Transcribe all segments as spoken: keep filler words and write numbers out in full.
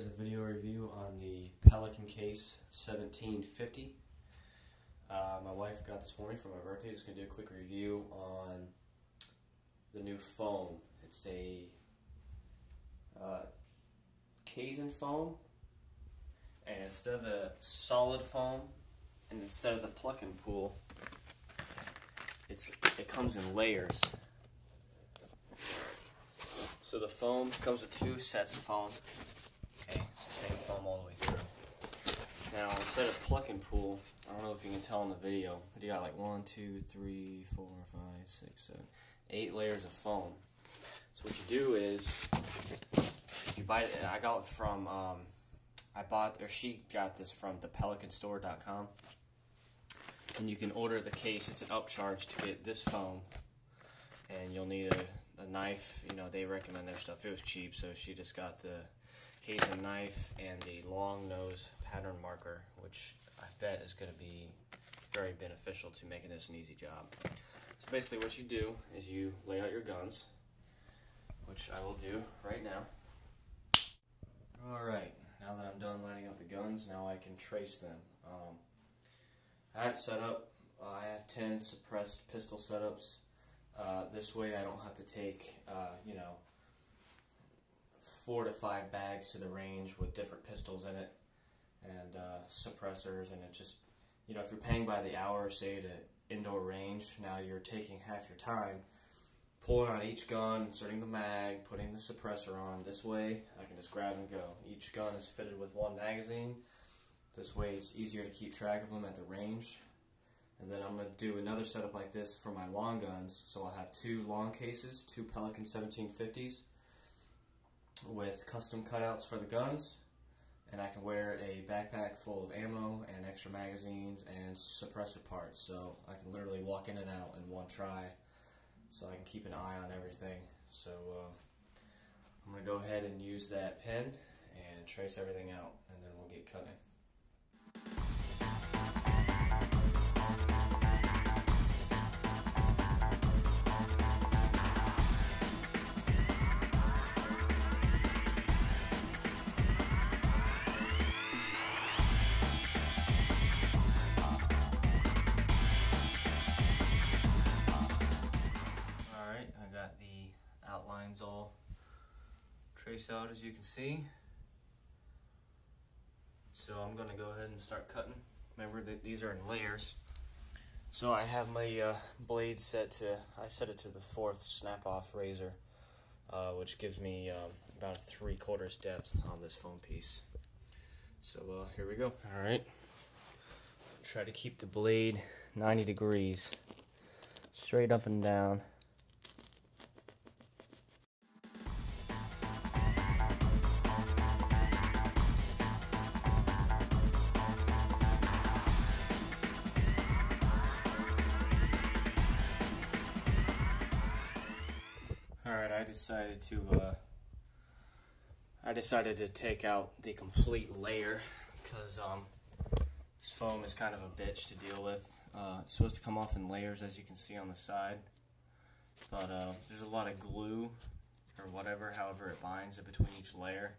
Here's a video review on the Pelican Case seventeen fifty. Uh, my wife got this for me for my birthday. Just going to do a quick review on the new foam. It's a uh, Kaizen foam, and instead of the solid foam, and instead of the pluck and pull, it's it comes in layers. So the foam comes with two sets of foam. Okay, it's the same foam all the way through. Now, instead of pluck and pull, I don't know if you can tell in the video, but you got like one, two, three, four, five, six, seven, eight layers of foam. So what you do is, if you buy it, I got it from, um, I bought, or she got this from the pelican store dot com. And you can order the case. It's an upcharge to get this foam. And you'll need a, a knife. You know, they recommend their stuff. It was cheap, so she just got the Kaizen knife and the long nose pattern marker, which I bet is going to be very beneficial to making this an easy job. So basically what you do is you lay out your guns, which I will do right now. Alright, now that I'm done lining up the guns, now I can trace them. Um, I have it set up. Uh, I have ten suppressed pistol setups. Uh, this way I don't have to take, uh, you know, four to five bags to the range with different pistols in it and uh, suppressors, and it just, you know, if you're paying by the hour, say, to indoor range, now you're taking half your time pulling out each gun, inserting the mag, putting the suppressor on. This way I can just grab and go. Each gun is fitted with one magazine. This way it's easier to keep track of them at the range. And then I'm going to do another setup like this for my long guns, so I'll have two long cases, two Pelican seventeen fifties with custom cutouts for the guns, and I can wear a backpack full of ammo and extra magazines and suppressor parts, so I can literally walk in and out in one try, so I can keep an eye on everything. So uh, I'm going to go ahead and use that pen and trace everything out, and then we'll get cutting. Outlines all trace out, as you can see. So I'm going to go ahead and start cutting. Remember that these are in layers. So I have my uh, blade set to, I set it to the fourth snap-off razor, uh, which gives me um, about three quarters depth on this foam piece. So uh, here we go. All right. Try to keep the blade ninety degrees, straight up and down. Alright, I decided to uh, I decided to take out the complete layer because um, this foam is kind of a bitch to deal with. Uh, it's supposed to come off in layers, as you can see on the side, but uh, there's a lot of glue or whatever, however it binds it between each layer,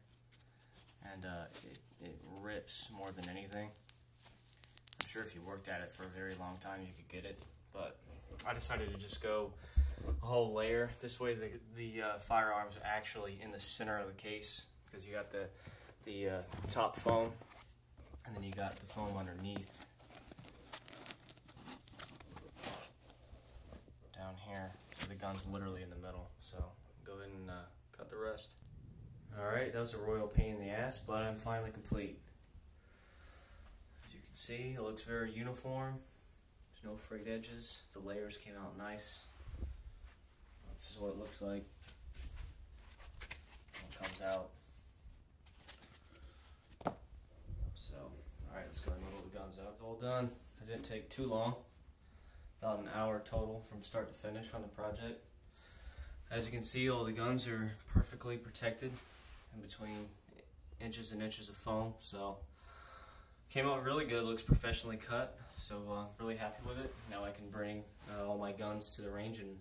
and uh, it, it rips more than anything. I'm sure if you worked at it for a very long time you could get it, but I decided to just go a whole layer. This way the, the uh, firearms are actually in the center of the case, because you got the, the uh, top foam, and then you got the foam underneath down here. So the gun's literally in the middle. So go ahead and uh, cut the rest. Alright, that was a royal pain in the ass, but I'm finally complete. As you can see, it looks very uniform. There's no frayed edges. The layers came out nice. This is what it looks like when it comes out. So, alright, let's go ahead and roll the guns out. It's all done. It didn't take too long. About an hour total from start to finish on the project. As you can see, all the guns are perfectly protected in between inches and inches of foam. So, came out really good. Looks professionally cut. So, uh, really happy with it. Now I can bring uh, all my guns to the range and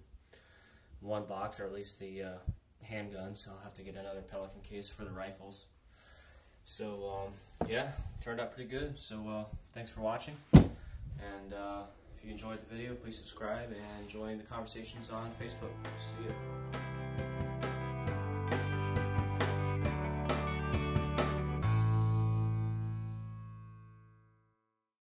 one box, or at least the uh, handguns. So I'll have to get another Pelican case for the rifles. So um, yeah, turned out pretty good. So uh, thanks for watching. And uh, if you enjoyed the video, please subscribe and join the conversations on Facebook. See you.